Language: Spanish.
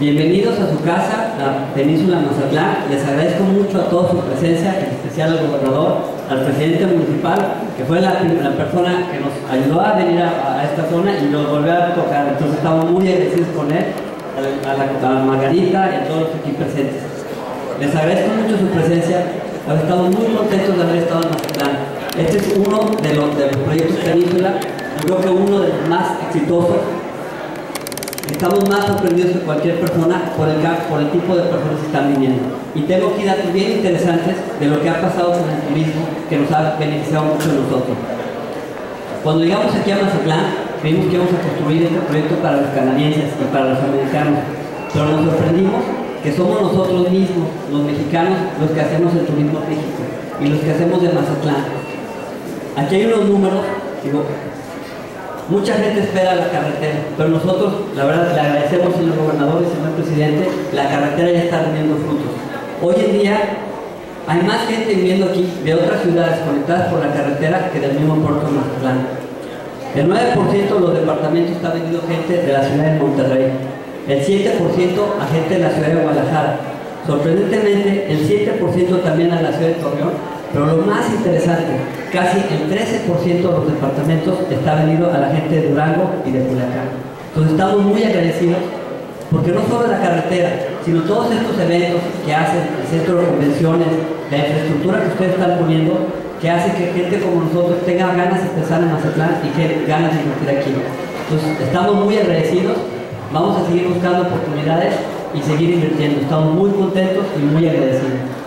Bienvenidos a su casa, la Península Mazatlán. Les agradezco mucho a todos su presencia, en especial al gobernador, al presidente municipal, que fue la persona que nos ayudó a venir a esta zona y nos volvió a tocar. Entonces estamos muy agradecidos con él, a Margarita y a todos los aquí presentes. Les agradezco mucho su presencia. Hemos estado muy contentos de haber estado en Mazatlán. Este es uno de los proyectos de Península, yo creo que uno de los más exitosos. Estamos más sorprendidos que cualquier persona por el tipo de personas que están viniendo. Y tengo aquí datos bien interesantes de lo que ha pasado con el turismo, que nos ha beneficiado mucho a nosotros. Cuando llegamos aquí a Mazatlán, creímos que íbamos a construir este proyecto para los canadienses y para los americanos. Pero nos sorprendimos que somos nosotros mismos, los mexicanos, los que hacemos el turismo en México y los que hacemos de Mazatlán. Aquí hay unos números, digo, mucha gente espera la carretera, pero nosotros, la verdad, le agradecemos, señor gobernador y señor presidente, la carretera ya está teniendo frutos. Hoy en día hay más gente viniendo aquí de otras ciudades conectadas por la carretera que del mismo puerto de Mazatlán. El 9% de los departamentos está vendiendo gente de la ciudad de Monterrey, el 7% a gente de la ciudad de Guadalajara, sorprendentemente el 7% también a la ciudad de Torreón. Pero lo más interesante, casi el 13% de los departamentos está venido a la gente de Durango y de Culiacán. Entonces estamos muy agradecidos, porque no solo la carretera, sino todos estos eventos que hacen, el centro de convenciones, la infraestructura que ustedes están poniendo, que hace que gente como nosotros tenga ganas de empezar en Mazatlán y que ganas de invertir aquí. Entonces estamos muy agradecidos, vamos a seguir buscando oportunidades y seguir invirtiendo. Estamos muy contentos y muy agradecidos.